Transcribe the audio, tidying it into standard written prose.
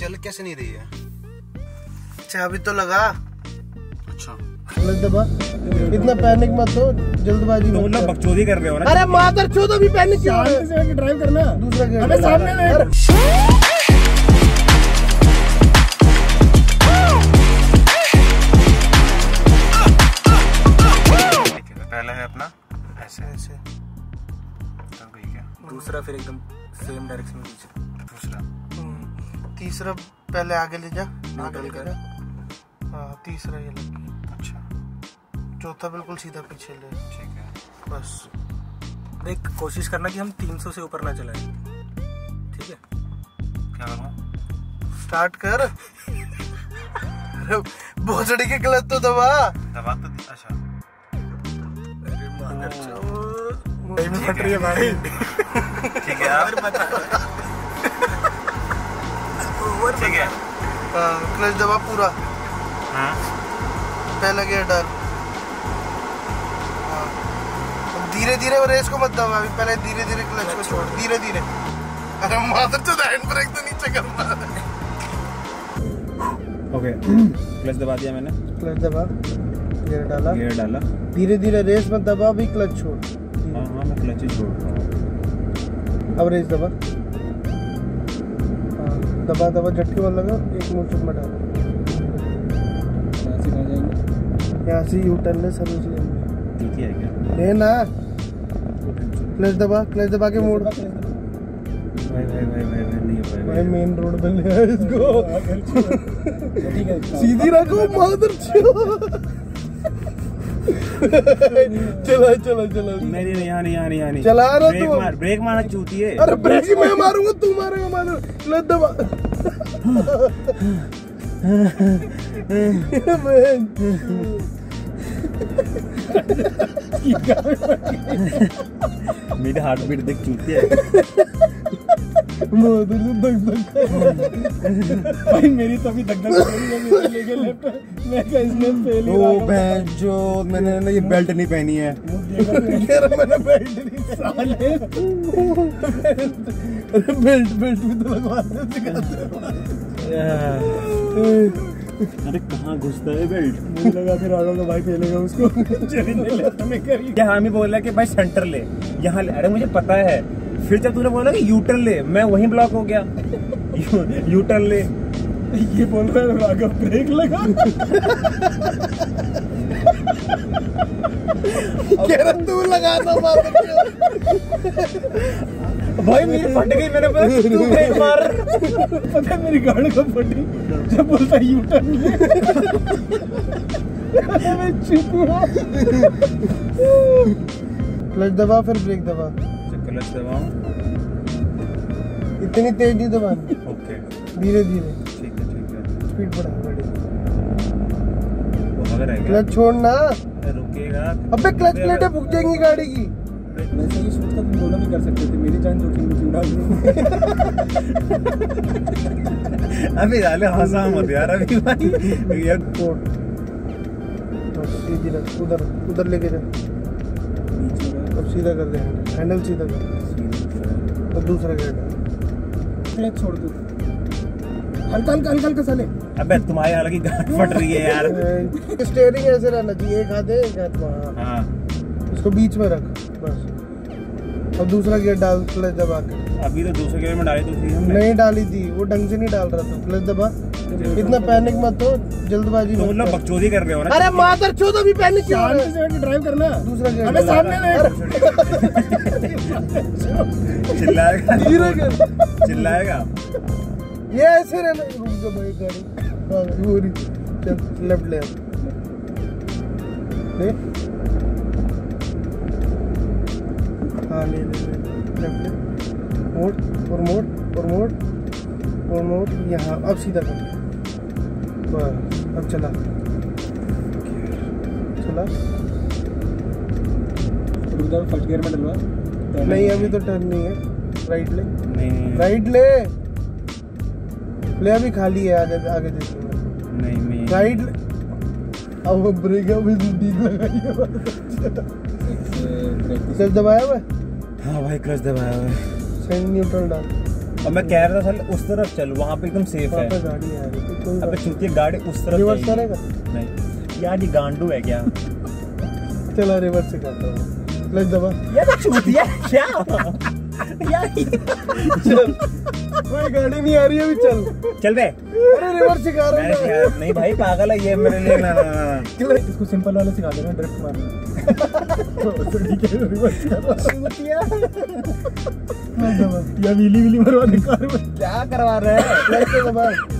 चल कैसे नहीं रही है? चाबी तो लगा। अच्छा दबा, इतना पैनिक मत हो, जल्दबाजी मत करो, बकचोदी कर रहे हो ना। अरे मादरचोद अभी पैनिक क्यों हो रहे हो? शांति से ड्राइव करना, दूसरा गेयर हमें सामने में। पहला है अपना ऐसे ऐसे तो दूसरा, फिर एकदम सेम डायरेक्शन में दूसरा, तीसरा पहले आगे ले जा, निकल कर तीसरा ये लग। अच्छा चौथा बिल्कुल सीधा पीछे ले। ठीक है बस देख, कोशिश करना कि हम 300 से ऊपर ना चलाएं। ठीक है क्या करूँ? स्टार्ट कर। भोसड़ी के क्लच तो दबा तो। अच्छा भाई ठीक है आप ठीक है क्लच दबा पूरा। हाँ पहला गियर डाल, धीरे धीरे रेस को मत दबा अभी, पहले धीरे धीरे क्लच को छोड़, धीरे धीरे। अरे मादर चोद हैंड ब्रेक तो नीचे करना है। ओके क्लच दबा दिया मैंने, क्लच दबा, गियर डाला, धीरे धीरे रेस मत दबा अभी, क्लच छोड़। हाँ मैं क्लच ही छोड़ रहा हूँ अब, रेस दबा दबा झटके मत लगा, एक मोड़ चुप मत डालो, यहाँ से यू टर्न ले, सर्विस ले। ठीक है क्या ले ना, क्लच दबा के मोड़। भाई मेन रोड पे ले आया इसको, सीधी रखो मादरचोद। चला नहीं चला रहा, ब्रेक मारना चूती है। अरे ब्रेक ही मैं मारूंगा, तू मारेगा मारो। क्लच दबा। मेरा हार्ट बीट देख चूती है। भाई मेरी तो अभी मैंने ये बेल्ट नहीं पहनी है। बेल्ट भी तो लगवा दो। अरे कहाँ घुसता है बेल्ट? मुझे लगा फिर आड़ों का भाई फेलेगा उसको। चलिए हामी बोल रहा है कि भाई सेंटर ले, यहाँ ले। अरे मुझे पता है, फिर जब तूने बोला कि यूटर ले, मैं वहीं ब्लॉक हो गया। यूटर ले ये बोल रहा है, ब्रेक लगा। कह रहा तू लगा दो भाई, मेरी फट गई। मैंने तू ब्रेक मार, पता है मेरी गाड़ी कब फटी, जब बोलता है यू टर्न ले। मैं चुप हुआ। क्लच दबा फिर ब्रेक दबा। क्लच दबाऊं, इतनी तेज नहीं दबानी। ओके धीरे धीरे। ठीक है स्पीड बढ़ा, क्लच छोड़ना, रुकेगा। अबे क्लच प्लेटें फूक जाएंगी गाड़ी की। वैसे ये शूट तो तुम दोनों भी कर सकते थे, मेरी जान जोखिम में क्यों डाल। अभी डाले हंसा मत यार, अभी भाई यार उधर लेके जा। अब सीधा कर दे हैंडल, सीधा कर। अब दूसरा गेयर छोड़ दो, हल्का हल्का साले। अबे तुम्हारे हाल की गांठ फट रही है यार। स्टीयरिंग ऐसे रहना चाहिए, एक हाथ है एक हाथ वहाँ। हाँ उसको बीच में रख बस। अब दूसरा गियर डाल, क्लच दबा के। अभी तो दूसरे गियर में डाली तो थी, नहीं डाली थी वो, ढंग से नहीं डाल रहा था। क्लच दबा, इतना पैनिक मत हो, जल्दबाजी मत करो, बकचोदी कर रहे हो ना। अरे मादरचोद अभी पैनिक क्यों हो रहे हो? शांति से ड्राइव करना, दूसरा गियर हमें सामने ले। चिल्लाएगा ये ऐसे रहना। रुक जा भाई गाड़ी पूरी, चल लेफ्ट ले। हाँ ले मोड़। यहाँ अब सीधा कर, बस अब चला। फर्स्ट गियर में डलवा नहीं, अभी तो टर्न नहीं है। राइट ले ले, अभी खाली है, आगे नहीं राइट। अब ब्रेक अभी डीप लगाइए। क्लच दबाया हुआ है? हाँ भाई क्लच दबाया हुआ है। सेमी न्यूट्रल डाल। और मैं कह रहा था साले उस तरफ चल, वहाँ पे एकदम सेफ है। अबे चूतिया गाड़ी उस तरफ रिवर्स करेगा नहीं यार, ये गांडू है क्या? चलो रिवर्स से करता हूँ, लग दबा यार चूतिया क्या यार। चल कोई गाड़ी नहीं आ रही है अभी, चल चल बे। अरे रिवर्स सिखा रहा हूँ। नहीं भाई पागल है ये मेरे लिए, ना ना इसको सिंपल वाला सिखा देना, ड्रिफ्ट मारना। क्या करवा रहे हैं?